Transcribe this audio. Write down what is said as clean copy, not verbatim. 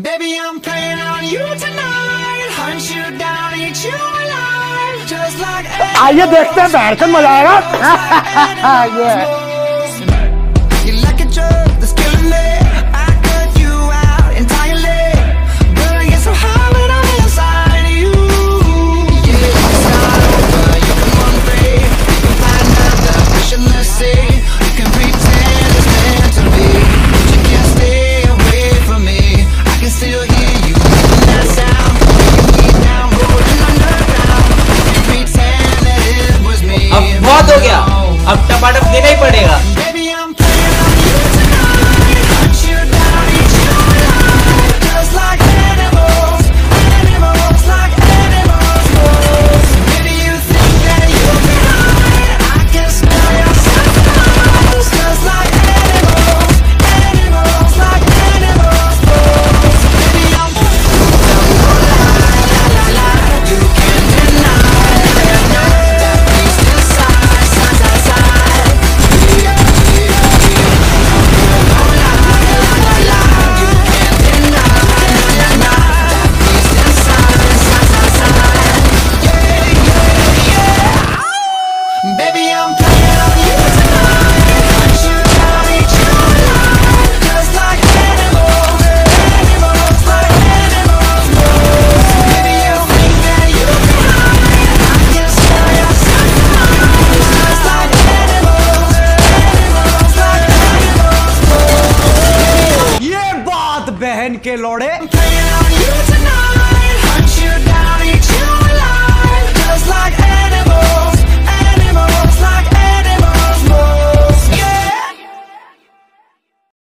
Baby, I'm playing on you tonight. Hunt you down, eat you alive. Just like आइए देखते हैं बैठकर मजा आएगा। हो गया, अब टपाटप देना ही पड़ेगा। बहन के लोड़े